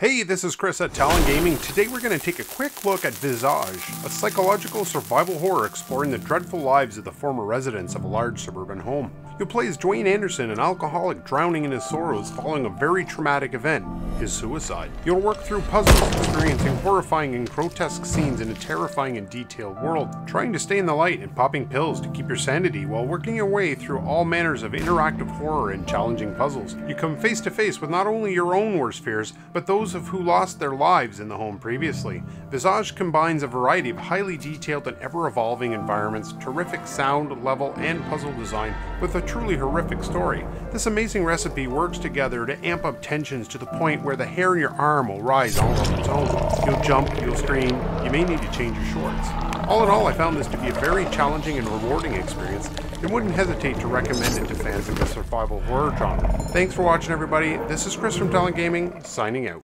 Hey, this is Chris at Talon Gaming. Today we're going to take a quick look at Visage, a psychological survival horror exploring the dreadful lives of the former residents of a large suburban home. You'll play as Dwayne Anderson, an alcoholic drowning in his sorrows following a very traumatic event, his suicide. You'll work through puzzles, experiencing horrifying and grotesque scenes in a terrifying and detailed world, trying to stay in the light and popping pills to keep your sanity while working your way through all manners of interactive horror and challenging puzzles. You come face to face with not only your own worst fears, but those of who lost their lives in the home previously. Visage combines a variety of highly detailed and ever-evolving environments, terrific sound, level, and puzzle design with a truly horrific story. This amazing recipe works together to amp up tensions to the point where the hair in your arm will rise all on its own. You'll jump, you'll scream, you may need to change your shorts. All in all, I found this to be a very challenging and rewarding experience, and wouldn't hesitate to recommend it to fans of the survival horror genre. Thanks for watching, everybody. This is Chris from Talon Gaming, signing out.